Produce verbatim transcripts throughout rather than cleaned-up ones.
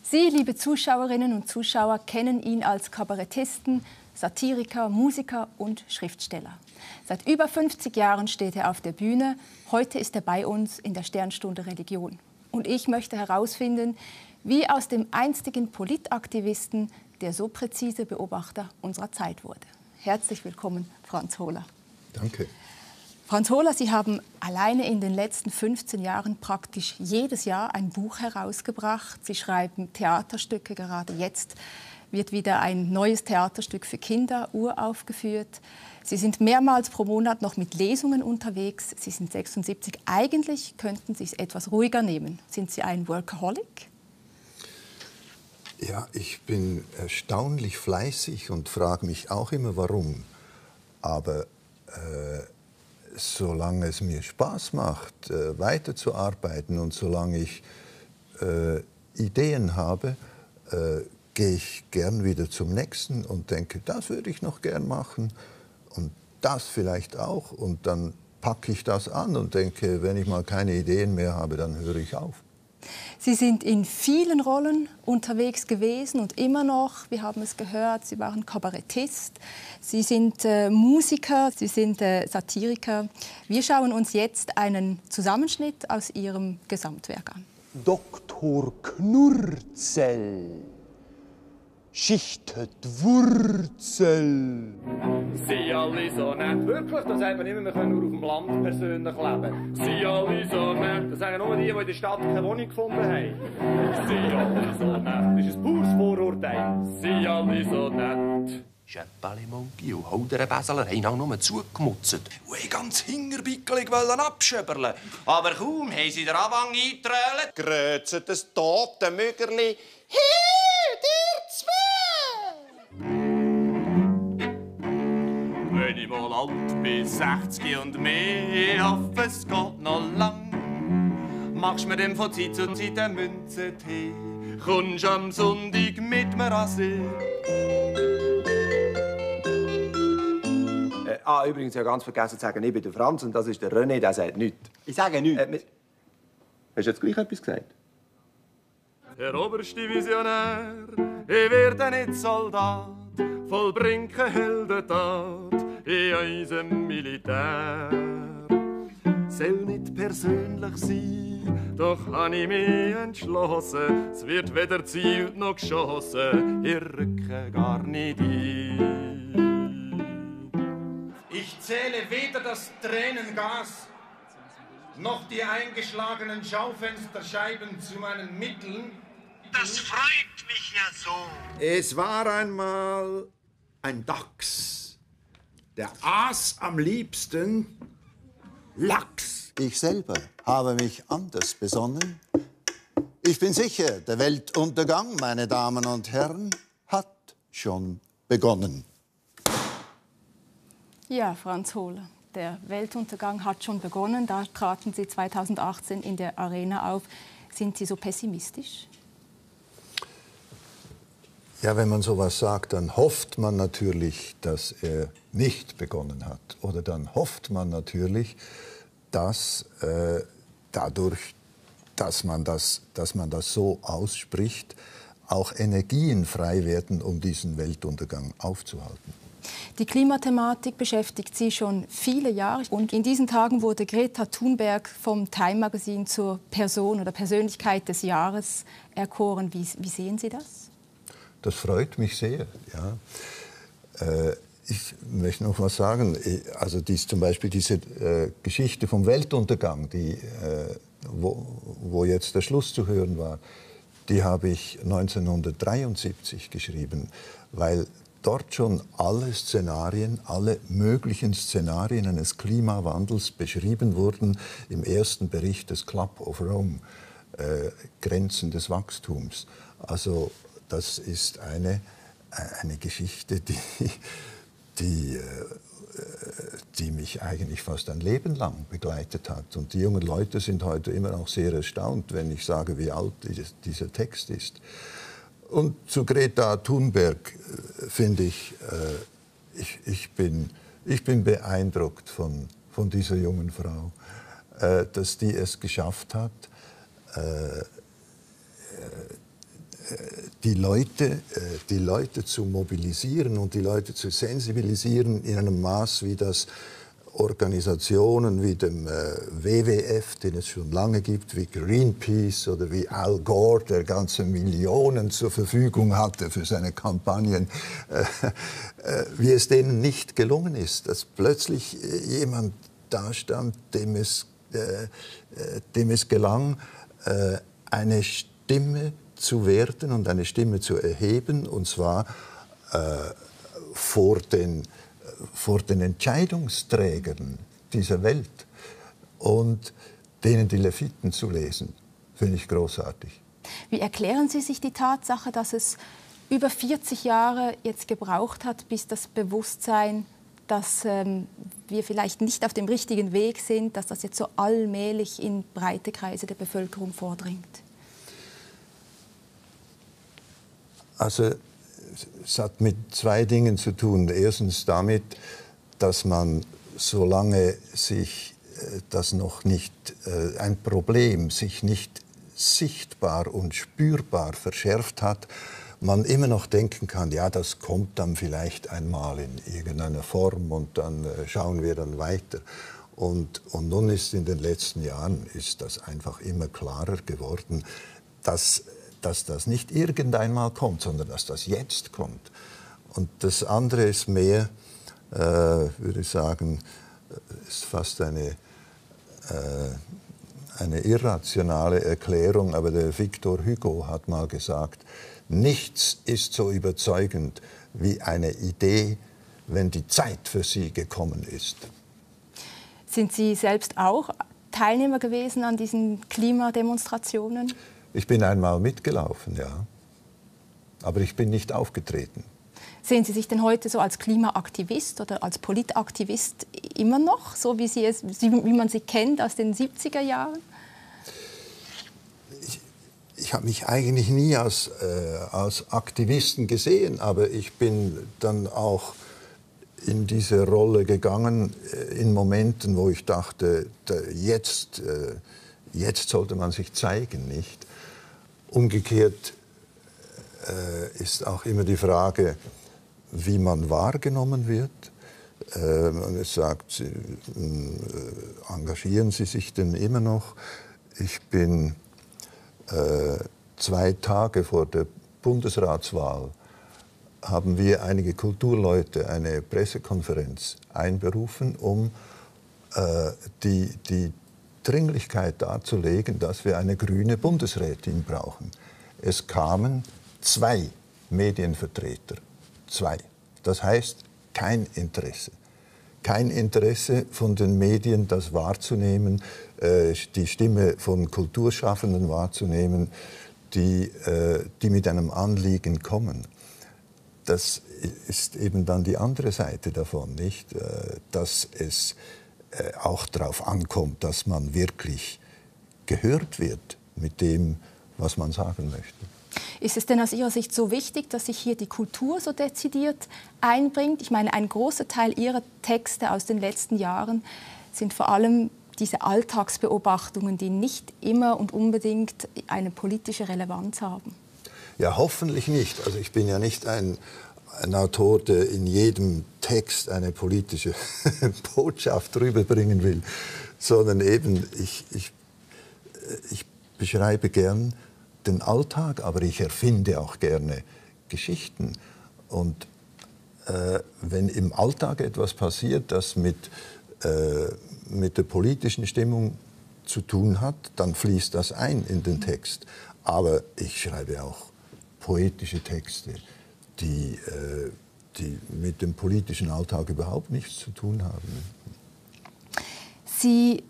Sie, liebe Zuschauerinnen und Zuschauer, kennen ihn als Kabarettisten, Satiriker, Musiker und Schriftsteller. Seit über fünfzig Jahren steht er auf der Bühne. Heute ist er bei uns in der Sternstunde Religion. Und ich möchte herausfinden, wie aus dem einstigen Politaktivisten der so präzise Beobachter unserer Zeit wurde. Herzlich willkommen, Franz Hohler. Danke. Franz Hohler, Sie haben alleine in den letzten fünfzehn Jahren praktisch jedes Jahr ein Buch herausgebracht. Sie schreiben Theaterstücke, gerade jetzt wird wieder ein neues Theaterstück für Kinder uraufgeführt. Sie sind mehrmals pro Monat noch mit Lesungen unterwegs. Sie sind sechsundsiebzig. Eigentlich könnten Sie es etwas ruhiger nehmen. Sind Sie ein Workaholic? Ja, ich bin erstaunlich fleißig und frage mich auch immer, warum. Aber äh solange es mir Spaß macht, äh, weiterzuarbeiten und solange ich äh, Ideen habe, äh, gehe ich gern wieder zum nächsten und denke, das würde ich noch gern machen und das vielleicht auch. Und dann packe ich das an und denke, wenn ich mal keine Ideen mehr habe, dann höre ich auf. Sie sind in vielen Rollen unterwegs gewesen und immer noch, wir haben es gehört, Sie waren Kabarettist, Sie sind äh, Musiker, Sie sind äh, Satiriker. Wir schauen uns jetzt einen Zusammenschnitt aus Ihrem Gesamtwerk an. Doktor Knurzel schichtet Wurzel. Sie alle so nett. Wirklich, da sagt man immer, wir können nur auf dem Land persönlich leben. Sie alle so nett. Das sagen nur die, die in der Stadt keine Wohnung gefunden haben. Sie alle so nett. Das ist ein pures Vorurteil. Sie alle so nett. Schöpperli-Monkey und Holderenbeseler haben auch nur zugemutzt und ganz hingerbickelig wollen abschöberlen. Aber kaum haben sie den Anfang eingetrölt. Grüezi, das tote Müggerli. Hey, dir zwei! Wenn ich mal alt bin, sechzig und mehr, ich hoffe, es geht noch lang. Machst mir dem von Zeit zu Zeit eine Münze Tee, kommst am Sonntag mit mir an See. Äh, ah, übrigens, ich habe ganz vergessen zu sagen, ich bin der Franz und das ist der René, der sagt nichts. Ich sage nichts. Äh, hast du jetzt gleich etwas gesagt? Herr oberste Visionär, ich werde nicht Soldat, vollbringe Heldentat in unserem Militär. Soll nicht persönlich sein, doch habe ich mich entschlossen, es wird weder zielt noch geschossen, ich rücke gar nicht ein. Ich zähle weder das Tränengas noch die eingeschlagenen Schaufensterscheiben zu meinen Mitteln. Das freut mich ja so. Es war einmal ein Dachs, der aß am liebsten Lachs. Ich selber habe mich anders besonnen. Ich bin sicher, der Weltuntergang, meine Damen und Herren, hat schon begonnen. Ja, Franz Hohler, der Weltuntergang hat schon begonnen. Da traten Sie zweitausendachtzehn in der Arena auf. Sind Sie so pessimistisch? Ja, wenn man sowas sagt, dann hofft man natürlich, dass er nicht begonnen hat. Oder dann hofft man natürlich, dass äh, dadurch, dass man das, dass man das so ausspricht, auch Energien frei werden, um diesen Weltuntergang aufzuhalten. Die Klimathematik beschäftigt Sie schon viele Jahre. Und in diesen Tagen wurde Greta Thunberg vom Time-Magazin zur Person oder Persönlichkeit des Jahres erkoren. Wie, wie sehen Sie das? Das freut mich sehr, ja. Äh, ich möchte noch was sagen. Also dies, zum Beispiel diese äh, Geschichte vom Weltuntergang, die, äh, wo, wo jetzt der Schluss zu hören war, die habe ich neunzehnhundertdreiundsiebzig geschrieben, weil dort schon alle Szenarien, alle möglichen Szenarien eines Klimawandels beschrieben wurden im ersten Bericht des Club of Rome, äh, Grenzen des Wachstums. Also das ist eine, eine Geschichte, die, die, die mich eigentlich fast ein Leben lang begleitet hat. Und die jungen Leute sind heute immer noch sehr erstaunt, wenn ich sage, wie alt dieser Text ist. Und zu Greta Thunberg finde ich, äh, ich, ich, bin, ich bin beeindruckt von, von dieser jungen Frau, äh, dass die es geschafft hat, äh, die, Leute, äh, die Leute zu mobilisieren und die Leute zu sensibilisieren in einem Maß, wie das Organisationen wie dem äh, W W F, den es schon lange gibt, wie Greenpeace oder wie Al Gore, der ganze Millionen zur Verfügung hatte für seine Kampagnen, äh, äh, wie es denen nicht gelungen ist, dass plötzlich jemand dastand, dem es, äh, dem es gelang, äh, eine Stimme zu werden und eine Stimme zu erheben, und zwar äh, vor den vor den Entscheidungsträgern dieser Welt, und denen die Leviten zu lesen, finde ich großartig. Wie erklären Sie sich die Tatsache, dass es über vierzig Jahre jetzt gebraucht hat, bis das Bewusstsein, dass ähm, wir vielleicht nicht auf dem richtigen Weg sind, dass das jetzt so allmählich in breite Kreise der Bevölkerung vordringt? Also, es hat mit zwei Dingen zu tun. Erstens damit, dass man, solange sich das noch nicht, ein Problem sich nicht sichtbar und spürbar verschärft hat, man immer noch denken kann, ja, das kommt dann vielleicht einmal in irgendeiner Form und dann schauen wir dann weiter. Und, und nun ist in den letzten Jahren ist das einfach immer klarer geworden, dass dass das nicht irgendeinmal kommt, sondern dass das jetzt kommt. Und das andere ist mehr, äh, würde ich sagen, ist fast eine, äh, eine irrationale Erklärung, aber der Victor Hugo hat mal gesagt, nichts ist so überzeugend wie eine Idee, wenn die Zeit für sie gekommen ist. Sind Sie selbst auch Teilnehmer gewesen an diesen Klimademonstrationen? Ich bin einmal mitgelaufen, ja. Aber ich bin nicht aufgetreten. Sehen Sie sich denn heute so als Klimaaktivist oder als Politaktivist immer noch, so wie, Sie es, wie man Sie kennt aus den siebziger Jahren? Ich, ich habe mich eigentlich nie als, äh, als Aktivisten gesehen, aber ich bin dann auch in diese Rolle gegangen in Momenten, wo ich dachte, da, jetzt, äh, jetzt sollte man sich zeigen, nicht? Umgekehrt äh, ist auch immer die Frage, wie man wahrgenommen wird. Äh, man sagt, äh, engagieren Sie sich denn immer noch? Ich bin äh, zwei Tage vor der Bundesratswahl, haben wir einige Kulturleute eine Pressekonferenz einberufen, um äh, die, die Dringlichkeit darzulegen, dass wir eine grüne Bundesrätin brauchen. Es kamen zwei Medienvertreter. Zwei. Das heißt, kein Interesse. Kein Interesse von den Medien, das wahrzunehmen, äh, die Stimme von Kulturschaffenden wahrzunehmen, die, äh, die mit einem Anliegen kommen. Das ist eben dann die andere Seite davon, nicht? Äh, dass es auch darauf ankommt, dass man wirklich gehört wird mit dem, was man sagen möchte. Ist es denn aus Ihrer Sicht so wichtig, dass sich hier die Kultur so dezidiert einbringt? Ich meine, ein großer Teil Ihrer Texte aus den letzten Jahren sind vor allem diese Alltagsbeobachtungen, die nicht immer und unbedingt eine politische Relevanz haben. Ja, hoffentlich nicht. Also ich bin ja nicht ein... ein Autor, der in jedem Text eine politische Botschaft rüberbringen will, sondern eben, ich, ich, ich beschreibe gern den Alltag, aber ich erfinde auch gerne Geschichten. Und äh, wenn im Alltag etwas passiert, das mit, äh, mit der politischen Stimmung zu tun hat, dann fließt das ein in den Text. Aber ich schreibe auch poetische Texte, Die, die mit dem politischen Alltag überhaupt nichts zu tun haben. Sie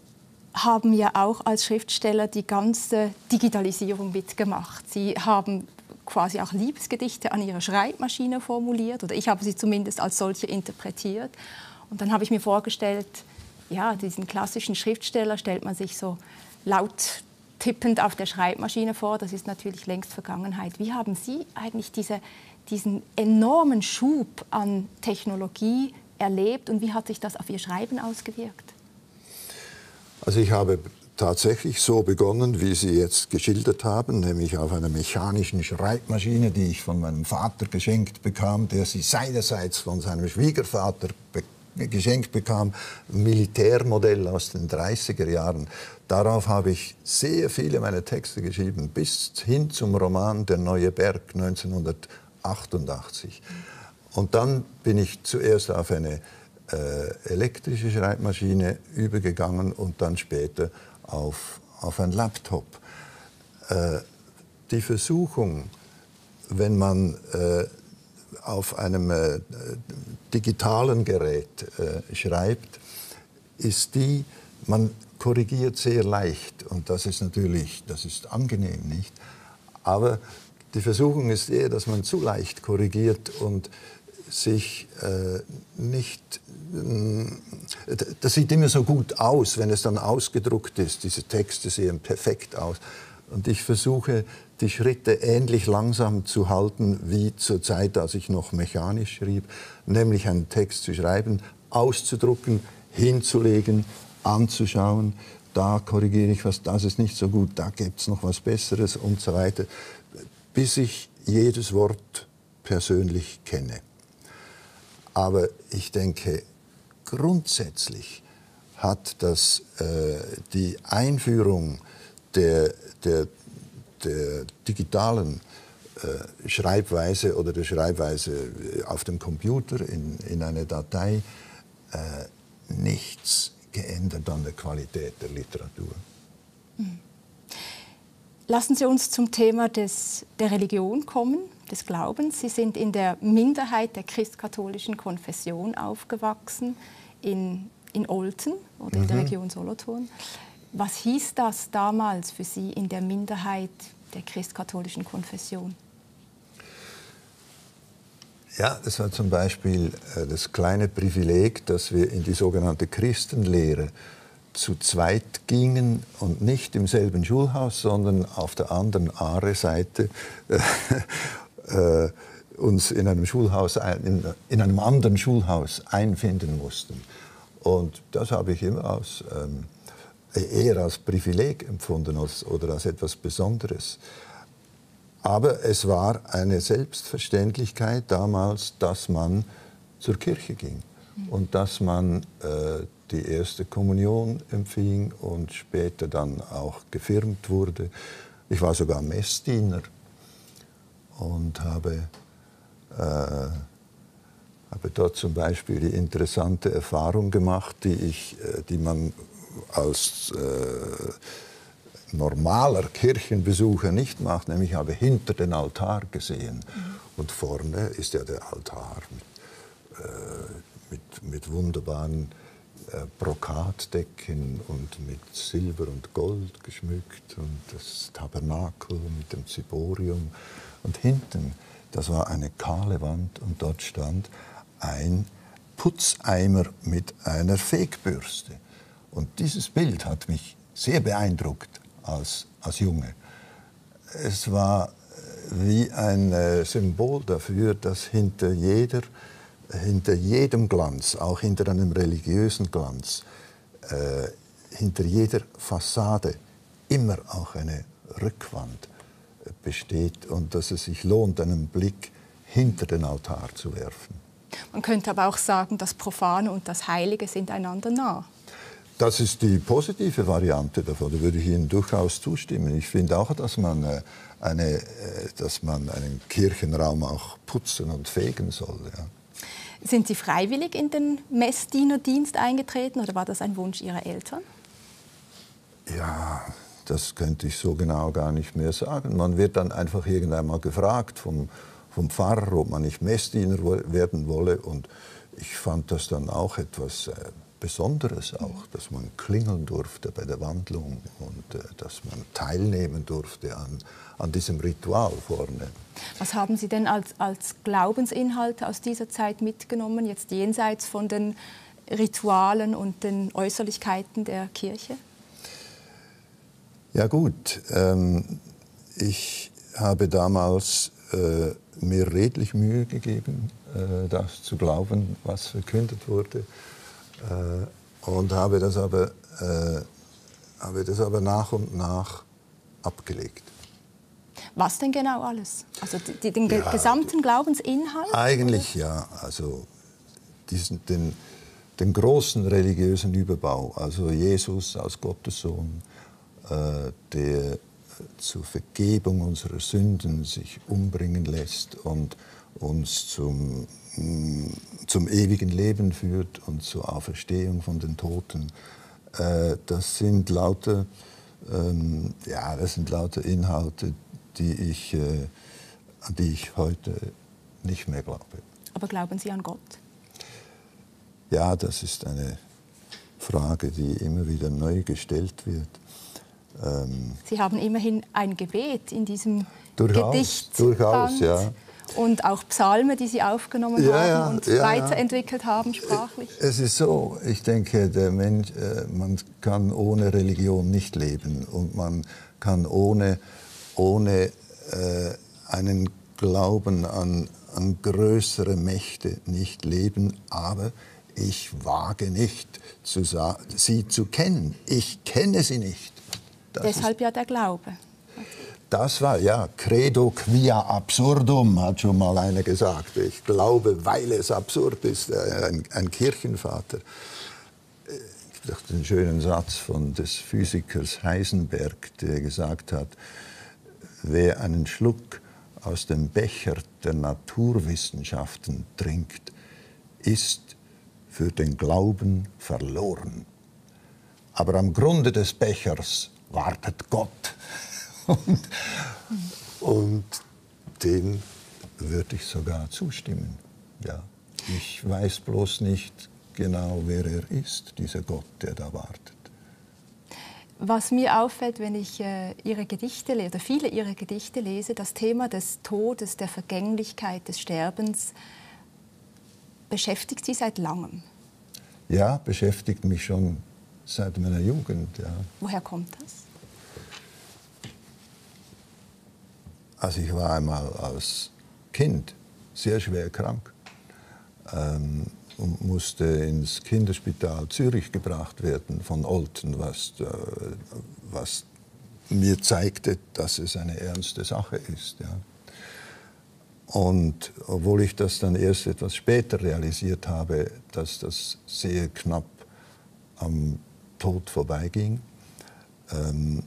haben ja auch als Schriftsteller die ganze Digitalisierung mitgemacht. Sie haben quasi auch Liebesgedichte an Ihrer Schreibmaschine formuliert, oder ich habe sie zumindest als solche interpretiert. Und dann habe ich mir vorgestellt, ja, diesen klassischen Schriftsteller stellt man sich so laut tippend auf der Schreibmaschine vor. Das ist natürlich längst Vergangenheit. Wie haben Sie eigentlich diese, diesen enormen Schub an Technologie erlebt und wie hat sich das auf Ihr Schreiben ausgewirkt? Also ich habe tatsächlich so begonnen, wie Sie jetzt geschildert haben, nämlich auf einer mechanischen Schreibmaschine, die ich von meinem Vater geschenkt bekam, der sie seinerseits von seinem Schwiegervater be- geschenkt bekam, ein Militärmodell aus den dreißiger Jahren. Darauf habe ich sehr viele meiner Texte geschrieben, bis hin zum Roman Der neue Berg neunzehnhundertachtundachtzig. Und dann bin ich zuerst auf eine äh, elektrische Schreibmaschine übergegangen und dann später Auf, auf ein Laptop. Äh, die Versuchung, wenn man äh, auf einem äh, digitalen Gerät äh, schreibt, ist die, man korrigiert sehr leicht und das ist natürlich, das ist angenehm, nicht? Aber die Versuchung ist eher, dass man zu leicht korrigiert und sich äh, nicht, äh, das sieht immer so gut aus, wenn es dann ausgedruckt ist, diese Texte sehen perfekt aus. Und ich versuche, die Schritte ähnlich langsam zu halten, wie zur Zeit, als ich noch mechanisch schrieb, nämlich einen Text zu schreiben, auszudrucken, hinzulegen, anzuschauen, da korrigiere ich was, das ist nicht so gut, da gibt es noch was Besseres und so weiter, bis ich jedes Wort persönlich kenne. Aber ich denke, grundsätzlich hat das, äh, die Einführung der, der, der digitalen äh, Schreibweise oder der Schreibweise auf dem Computer in, in eine Datei äh, nichts geändert an der Qualität der Literatur. Lassen Sie uns zum Thema des, der Religion kommen. Des Glaubens. Sie sind in der Minderheit der christkatholischen Konfession aufgewachsen, in, in Olten oder mhm. in der Region Solothurn. Was hieß das damals für Sie, in der Minderheit der christkatholischen Konfession? Ja, das war zum Beispiel äh, das kleine Privileg, dass wir in die sogenannte Christenlehre zu zweit gingen und nicht im selben Schulhaus, sondern auf der anderen Aare-Seite Äh, uns in einem, Schulhaus ein, in, in einem anderen Schulhaus einfinden mussten. Und das habe ich immer als, ähm, eher als Privileg empfunden als, oder als etwas Besonderes. Aber es war eine Selbstverständlichkeit damals, dass man zur Kirche ging und dass man äh, die erste Kommunion empfing und später dann auch gefirmt wurde. Ich war sogar Messdiener und habe, äh, habe dort zum Beispiel die interessante Erfahrung gemacht, die, ich, äh, die man als äh, normaler Kirchenbesucher nicht macht, nämlich habe hinter den Altar gesehen. Und vorne ist ja der Altar mit, äh, mit, mit wunderbaren äh, Brokatdecken und mit Silber und Gold geschmückt und das Tabernakel mit dem Ziborium. Und hinten, das war eine kahle Wand und dort stand ein Putzeimer mit einer Fegbürste. Und dieses Bild hat mich sehr beeindruckt als, als Junge. Es war wie ein äh, Symbol dafür, dass hinter, jeder, hinter jedem Glanz, auch hinter einem religiösen Glanz, äh, hinter jeder Fassade immer auch eine Rückwand besteht und dass es sich lohnt, einen Blick hinter den Altar zu werfen. Man könnte aber auch sagen, das Profane und das Heilige sind einander nah. Das ist die positive Variante davon, da würde ich Ihnen durchaus zustimmen. Ich finde auch, dass man, eine, dass man einen Kirchenraum auch putzen und fegen soll. Ja. Sind Sie freiwillig in den Messdienerdienst eingetreten oder war das ein Wunsch Ihrer Eltern? Ja, das könnte ich so genau gar nicht mehr sagen. Man wird dann einfach irgendwann mal gefragt vom, vom Pfarrer, ob man nicht Messdiener werden wolle. Und ich fand das dann auch etwas äh, Besonderes, auch, dass man klingeln durfte bei der Wandlung und äh, dass man teilnehmen durfte an, an diesem Ritual vorne. Was haben Sie denn als, als Glaubensinhalt aus dieser Zeit mitgenommen, jetzt jenseits von den Ritualen und den Äußerlichkeiten der Kirche? Ja gut, ähm, ich habe damals äh, mir redlich Mühe gegeben, äh, das zu glauben, was verkündet wurde, äh, und habe das, aber, äh, habe das aber nach und nach abgelegt. Was denn genau alles? Also die, den ja, gesamten Glaubensinhalt? Eigentlich oder? Ja, also diesen, den, den großen religiösen Überbau, also Jesus als Gottes Sohn, äh, der zur Vergebung unserer Sünden sich umbringen lässt und uns zum, mh, zum ewigen Leben führt und zur Auferstehung von den Toten. Äh, das sind lauter, ähm, ja, das sind lauter Inhalte, die ich, äh, an die ich heute nicht mehr glaube. Aber glauben Sie an Gott? Ja, das ist eine Frage, die immer wieder neu gestellt wird. Ähm, Sie haben immerhin ein Gebet in diesem durchaus, Gedichtband durchaus, ja. Und auch Psalme, die Sie aufgenommen ja, haben ja, und ja, weiterentwickelt ja. haben sprachlich. Es ist so, ich denke, der Mensch, äh, man kann ohne Religion nicht leben und man kann ohne ohne äh, einen Glauben an, an größere Mächte nicht leben, aber ich wage nicht, zu sie zu kennen. Ich kenne sie nicht. Das Deshalb ist, ja der Glaube. Das war, ja, credo quia absurdum, hat schon mal einer gesagt. Ich glaube, weil es absurd ist, ein, ein Kirchenvater. Ich dachte, einen schönen Satz von des Physikers Heisenberg, der gesagt hat, wer einen Schluck aus dem Becher der Naturwissenschaften trinkt, ist für den Glauben verloren. Aber am Grunde des Bechers wartet Gott. Und, und dem würde ich sogar zustimmen. Ja. Ich weiß bloß nicht genau, wer er ist, dieser Gott, der da wartet. Was mir auffällt, wenn ich äh, ihre Gedichte lese, oder viele ihrer Gedichte lese, das Thema des Todes, der Vergänglichkeit, des Sterbens, beschäftigt Sie seit langem? Ja, beschäftigt mich schon seit meiner Jugend. Ja. Woher kommt das? Also ich war einmal als Kind sehr schwer krank ähm, und musste ins Kinderspital Zürich gebracht werden von Olten, was, äh, was mir zeigte, dass es eine ernste Sache ist. Ja. Und obwohl ich das dann erst etwas später realisiert habe, dass das sehr knapp am Tod vorbeiging, ähm,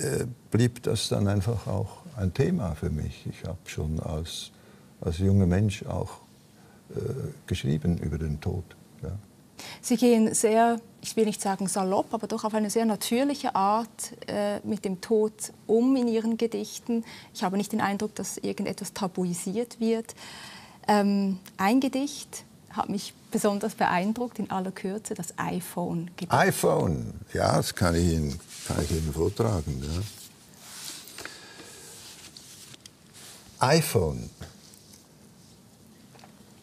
äh, blieb das dann einfach auch ein Thema für mich. Ich habe schon als, als junger Mensch auch geschrieben über den Tod. Ja. Sie gehen sehr, ich will nicht sagen salopp, aber doch auf eine sehr natürliche Art äh, mit dem Tod um in Ihren Gedichten. Ich habe nicht den Eindruck, dass irgendetwas tabuisiert wird. Ähm, ein Gedicht hat mich besonders beeindruckt, in aller Kürze, das iPhone-Gedicht. iPhone, ja, das kann ich Ihnen, kann ich Ihnen vortragen. Ja. iPhone.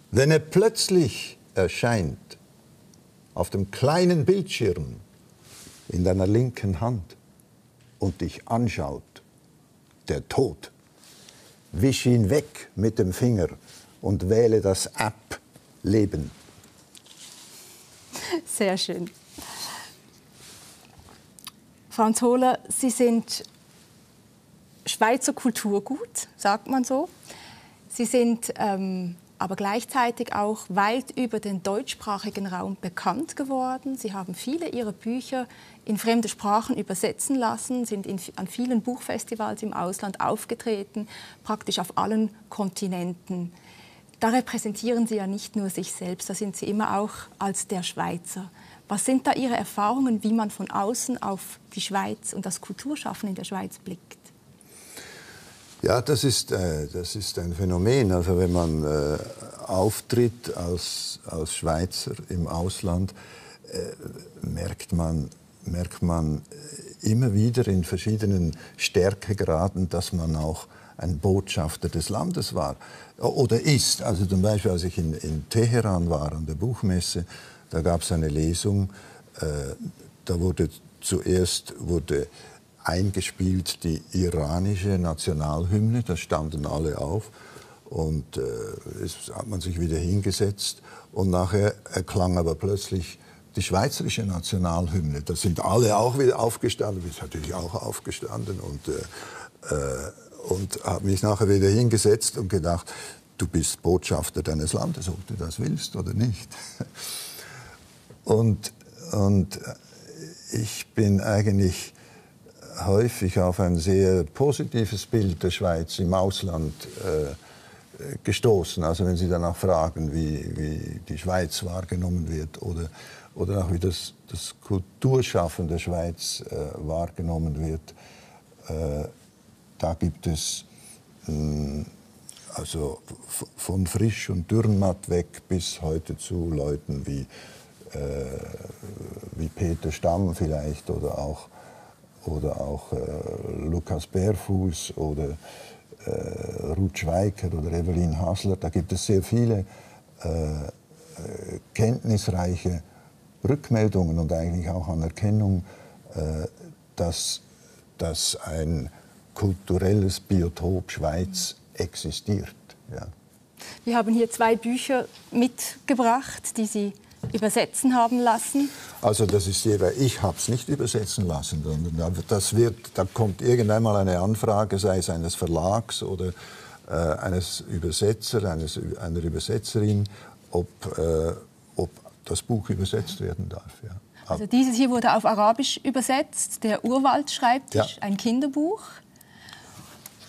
Wenn er plötzlich erscheint, auf dem kleinen Bildschirm in deiner linken Hand und dich anschaut, der Tod, wisch ihn weg mit dem Finger und wähle das App Leben. Sehr schön. Franz Hohler, Sie sind Schweizer Kulturgut, sagt man so. Sie sind ähm aber gleichzeitig auch weit über den deutschsprachigen Raum bekannt geworden. Sie haben viele Ihrer Bücher in fremde Sprachen übersetzen lassen, sind in, an vielen Buchfestivals im Ausland aufgetreten, praktisch auf allen Kontinenten. Da repräsentieren Sie ja nicht nur sich selbst, da sind Sie immer auch als der Schweizer. Was sind da Ihre Erfahrungen, wie man von außen auf die Schweiz und das Kulturschaffen in der Schweiz blickt? Ja, das ist, äh, das ist ein Phänomen. Also wenn man äh, auftritt als, als Schweizer im Ausland, äh, merkt man, merkt man immer wieder in verschiedenen Stärkegraden, dass man auch ein Botschafter des Landes war oder ist. Also zum Beispiel, als ich in, in Teheran war, an der Buchmesse, da gab es eine Lesung, äh, da wurde zuerst wurde eingespielt die iranische Nationalhymne, da standen alle auf und äh, es hat man sich wieder hingesetzt und nachher erklang aber plötzlich die schweizerische Nationalhymne. Da sind alle auch wieder aufgestanden, ich bin natürlich auch aufgestanden und, äh, und habe mich nachher wieder hingesetzt und gedacht, du bist Botschafter deines Landes, ob du das willst oder nicht. Und, und ich bin eigentlich häufig auf ein sehr positives Bild der Schweiz im Ausland äh, gestoßen. Also wenn Sie danach fragen, wie, wie die Schweiz wahrgenommen wird oder, oder auch wie das, das Kulturschaffen der Schweiz äh, wahrgenommen wird, äh, da gibt es mh, also von Frisch und Dürrenmatt weg bis heute zu Leuten wie, äh, wie Peter Stamm vielleicht oder auch, oder auch äh, Lukas Bärfuß oder äh, Ruth Schweiker oder Evelyn Hasler. Da gibt es sehr viele äh, kenntnisreiche Rückmeldungen und eigentlich auch Anerkennung, äh, dass, dass ein kulturelles Biotop Schweiz existiert. Ja. Wir haben hier zwei Bücher mitgebracht, die Sie übersetzen haben lassen. Also das ist jeweils, ich habe es nicht übersetzen lassen, sondern das wird, da kommt irgendwann mal eine Anfrage, sei es eines Verlags oder äh, eines Übersetzers, eines, einer Übersetzerin, ob, äh, ob das Buch übersetzt werden darf. Ja. Also dieses hier wurde auf Arabisch übersetzt, der Urwald-Schreibtisch, ja. Ein Kinderbuch.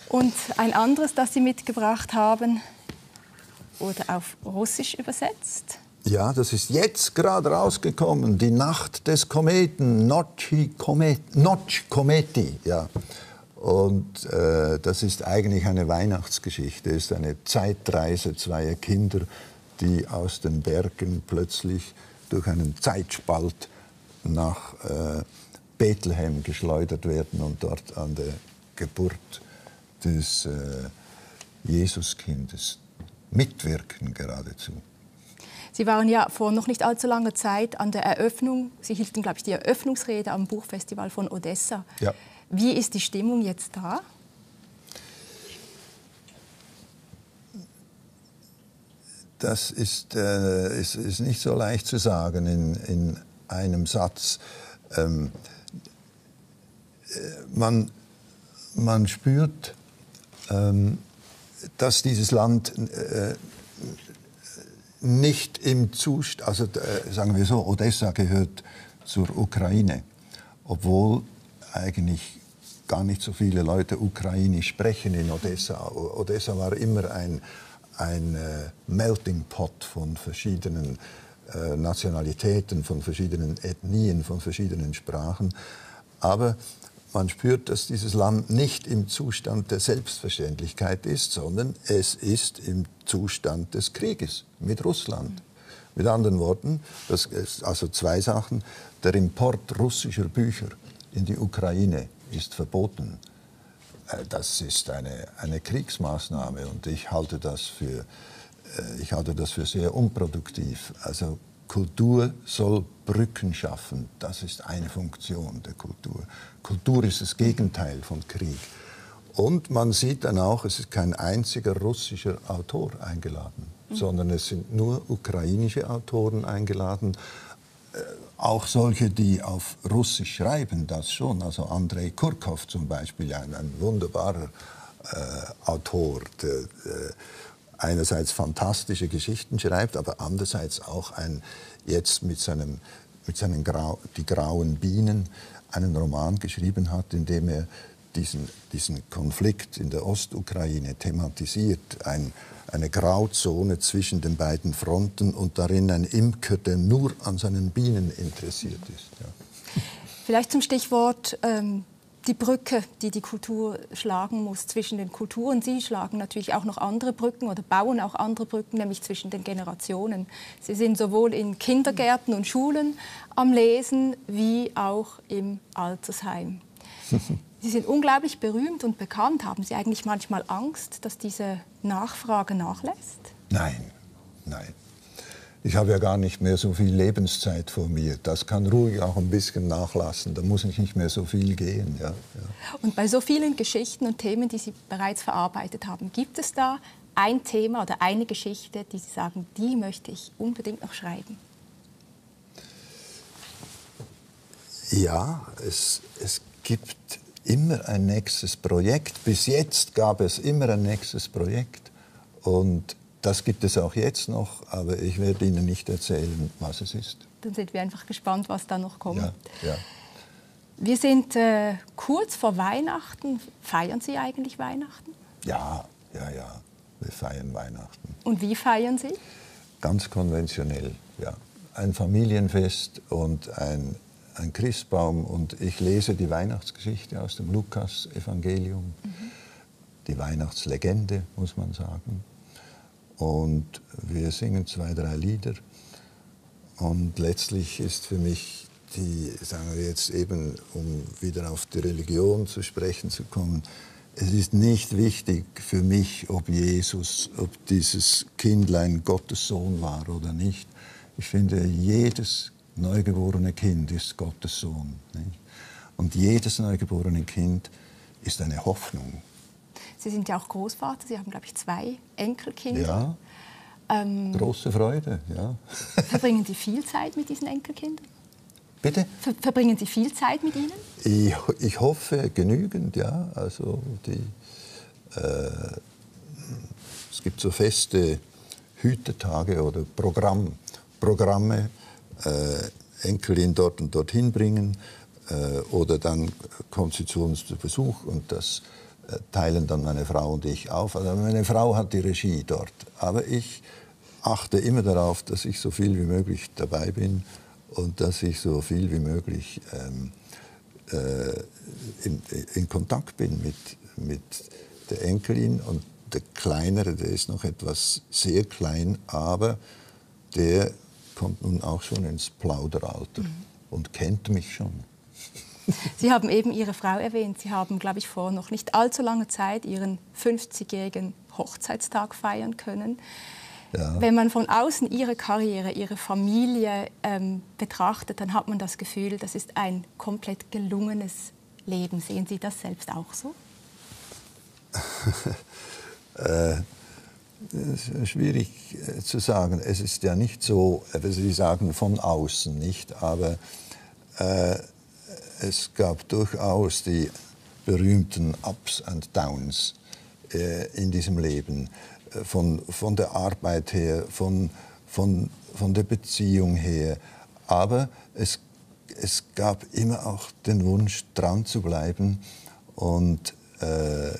Und ein anderes, das Sie mitgebracht haben, wurde auf Russisch übersetzt. Ja, das ist jetzt gerade rausgekommen, die Nacht des Kometen, Notch Kometi. Ja. Und äh, das ist eigentlich eine Weihnachtsgeschichte, ist eine Zeitreise zweier Kinder, die aus den Bergen plötzlich durch einen Zeitspalt nach äh, Bethlehem geschleudert werden und dort an der Geburt des äh, Jesuskindes mitwirken geradezu. Sie waren ja vor noch nicht allzu langer Zeit an der Eröffnung, Sie hielten, glaube ich, die Eröffnungsrede am Buchfestival von Odessa. Ja. Wie ist die Stimmung jetzt da? Das ist, äh, ist, ist nicht so leicht zu sagen in, in einem Satz. Ähm, man, man spürt, ähm, dass dieses Land äh, nicht im Zustand, also äh, sagen wir so, Odessa gehört zur Ukraine, obwohl eigentlich gar nicht so viele Leute ukrainisch sprechen in Odessa. O Odessa war immer ein, ein äh, Melting Pot von verschiedenen äh, Nationalitäten, von verschiedenen Ethnien, von verschiedenen Sprachen. Aber man spürt, dass dieses Land nicht im Zustand der Selbstverständlichkeit ist, sondern es ist im Zustand des Krieges mit Russland. Mhm. Mit anderen Worten, das ist also zwei Sachen. Der Import russischer Bücher in die Ukraine ist verboten. Das ist eine, eine Kriegsmaßnahme und ich halte das für, ich halte das für sehr unproduktiv. Also Kultur soll Brücken schaffen. Das ist eine Funktion der Kultur. Kultur ist das Gegenteil von Krieg. Und man sieht dann auch, es ist kein einziger russischer Autor eingeladen, mhm. sondern es sind nur ukrainische Autoren eingeladen. Äh, auch solche, die auf Russisch schreiben, das schon. Also Andrei Kurkov zum Beispiel, ein, ein wunderbarer äh, Autor, der, der einerseits fantastische Geschichten schreibt, aber andererseits auch ein, jetzt mit seinem, mit seinen Grau, die Grauen Bienen einen Roman geschrieben hat, in dem er diesen, diesen Konflikt in der Ostukraine thematisiert. Ein, eine Grauzone zwischen den beiden Fronten und darin ein Imker, der nur an seinen Bienen interessiert ist. Ja. Vielleicht zum Stichwort ähm die Brücke, die die Kultur schlagen muss zwischen den Kulturen. Sie schlagen natürlich auch noch andere Brücken oder bauen auch andere Brücken, nämlich zwischen den Generationen. Sie sind sowohl in Kindergärten und Schulen am Lesen wie auch im Altersheim. Sie sind unglaublich berühmt und bekannt. Haben Sie eigentlich manchmal Angst, dass diese Nachfrage nachlässt? Nein, nein. Ich habe ja gar nicht mehr so viel Lebenszeit vor mir. Das kann ruhig auch ein bisschen nachlassen. Da muss ich nicht mehr so viel gehen. Ja, ja. Und bei so vielen Geschichten und Themen, die Sie bereits verarbeitet haben, gibt es da ein Thema oder eine Geschichte, die Sie sagen, die möchte ich unbedingt noch schreiben? Ja, es, es gibt immer ein nächstes Projekt. Bis jetzt gab es immer ein nächstes Projekt. Und das gibt es auch jetzt noch, aber ich werde Ihnen nicht erzählen, was es ist. Dann sind wir einfach gespannt, was da noch kommt. Ja, ja. Wir sind äh, kurz vor Weihnachten. Feiern Sie eigentlich Weihnachten? Ja, ja, ja. Wir feiern Weihnachten. Und wie feiern Sie? Ganz konventionell, ja. Ein Familienfest und ein, ein Christbaum. Und ich lese die Weihnachtsgeschichte aus dem Lukas-Evangelium. Mhm. Die Weihnachtslegende, muss man sagen. Und wir singen zwei, drei Lieder. Und letztlich ist für mich die, sagen wir jetzt eben, um wieder auf die Religion zu sprechen zu kommen, es ist nicht wichtig für mich, ob Jesus, ob dieses Kindlein Gottes Sohn war oder nicht. Ich finde, jedes neugeborene Kind ist Gottes Sohn. Nicht? Und jedes neugeborene Kind ist eine Hoffnung. Sie sind ja auch Großvater, Sie haben, glaube ich, zwei Enkelkinder. Ja, ähm, große Freude, ja. Verbringen Sie viel Zeit mit diesen Enkelkindern? Bitte? Ver verbringen Sie viel Zeit mit ihnen? Ich, ich hoffe, genügend, ja. Also die, äh, es gibt so feste Hütetage oder Programm, Programme, äh, Enkelin dort und dorthin bringen. Äh, oder dann kommt sie zu uns zu Besuch und das teilen dann meine Frau und ich auf. Also meine Frau hat die Regie dort. Aber ich achte immer darauf, dass ich so viel wie möglich dabei bin und dass ich so viel wie möglich ähm, äh, in, in Kontakt bin mit, mit der Enkelin. Und der Kleinere, der ist noch etwas sehr klein, aber der kommt nun auch schon ins Plauderalter mhm. und kennt mich schon. Sie haben eben Ihre Frau erwähnt. Sie haben, glaube ich, vor noch nicht allzu langer Zeit Ihren fünfzigjährigen Hochzeitstag feiern können. Ja. Wenn man von außen Ihre Karriere, Ihre Familie ähm, betrachtet, dann hat man das Gefühl, das ist ein komplett gelungenes Leben. Sehen Sie das selbst auch so? äh, das ist schwierig zu sagen. Es ist ja nicht so, Sie sagen von außen nicht, aber äh, es gab durchaus die berühmten Ups und Downs äh, in diesem Leben. Von, von der Arbeit her, von, von, von der Beziehung her. Aber es, es gab immer auch den Wunsch, dran zu bleiben. Und äh, äh,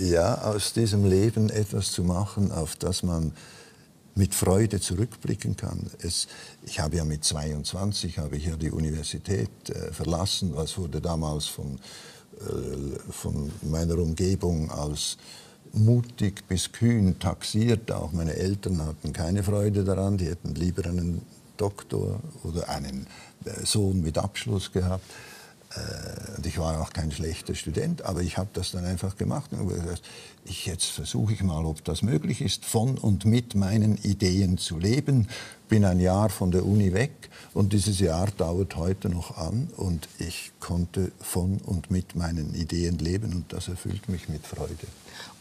ja, aus diesem Leben etwas zu machen, auf das man mit Freude zurückblicken kann. Es, ich habe ja mit zweiundzwanzig habe ich ja die Universität äh, verlassen, was wurde damals von, äh, von meiner Umgebung als mutig bis kühn taxiert. Auch meine Eltern hatten keine Freude daran, die hätten lieber einen Doktor oder einen äh, Sohn mit Abschluss gehabt. Äh, und ich war auch kein schlechter Student, aber ich habe das dann einfach gemacht. Und gesagt, ich, jetzt versuche ich mal, ob das möglich ist, von und mit meinen Ideen zu leben. Bin ein Jahr von der Uni weg und dieses Jahr dauert heute noch an. Und ich konnte von und mit meinen Ideen leben und das erfüllt mich mit Freude.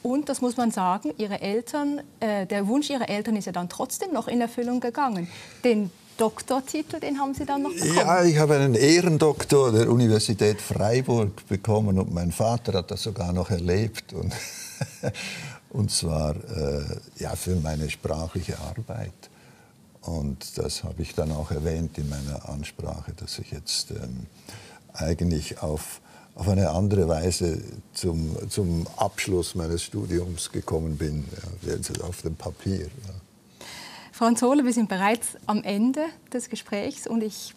Und das muss man sagen, ihre Eltern, äh, der Wunsch Ihrer Eltern ist ja dann trotzdem noch in Erfüllung gegangen. Den Doktortitel, den haben Sie dann noch bekommen? Ja, ich habe einen Ehrendoktor der Universität Freiburg bekommen und mein Vater hat das sogar noch erlebt. Und, und zwar äh, ja, für meine sprachliche Arbeit. Und das habe ich dann auch erwähnt in meiner Ansprache, dass ich jetzt ähm, eigentlich auf, auf eine andere Weise zum, zum Abschluss meines Studiums gekommen bin, ja, jetzt auf dem Papier. Ja. Franz Hohler, wir sind bereits am Ende des Gesprächs und ich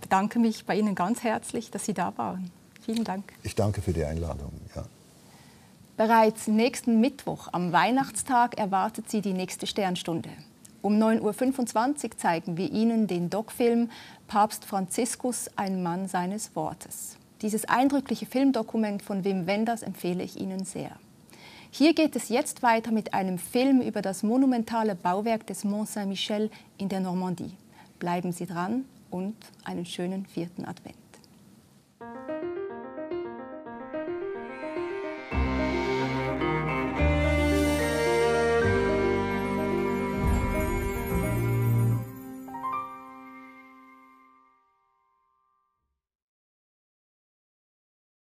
bedanke mich bei Ihnen ganz herzlich, dass Sie da waren. Vielen Dank. Ich danke für die Einladung. Ja. Bereits nächsten Mittwoch am Weihnachtstag erwartet Sie die nächste Sternstunde. Um neun Uhr fünfundzwanzig zeigen wir Ihnen den Doc-Film Papst Franziskus, ein Mann seines Wortes. Dieses eindrückliche Filmdokument von Wim Wenders empfehle ich Ihnen sehr. Hier geht es jetzt weiter mit einem Film über das monumentale Bauwerk des Mont-Saint-Michel in der Normandie. Bleiben Sie dran und einen schönen vierten Advent.